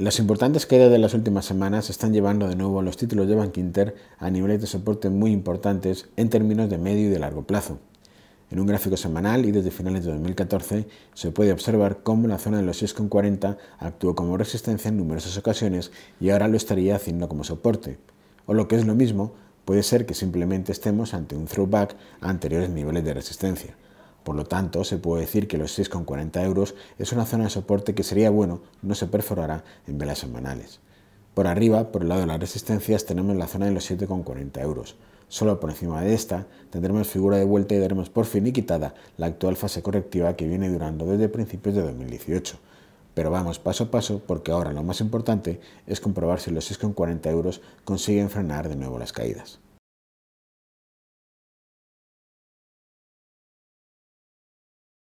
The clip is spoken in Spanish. Las importantes caídas de las últimas semanas están llevando de nuevo a los títulos de Bankinter a niveles de soporte muy importantes en términos de medio y de largo plazo. En un gráfico semanal y desde finales de 2014 se puede observar cómo la zona de los 6,40 actuó como resistencia en numerosas ocasiones y ahora lo estaría haciendo como soporte. O lo que es lo mismo, puede ser que simplemente estemos ante un throwback a anteriores niveles de resistencia. Por lo tanto, se puede decir que los 6,40 € es una zona de soporte que sería bueno no se perforara en velas semanales. Por arriba, por el lado de las resistencias, tenemos la zona de los 7,40 €. Solo por encima de esta tendremos figura de vuelta y daremos por finiquitada la actual fase correctiva que viene durando desde principios de 2018. Pero vamos paso a paso, porque ahora lo más importante es comprobar si los 6,40 € consiguen frenar de nuevo las caídas.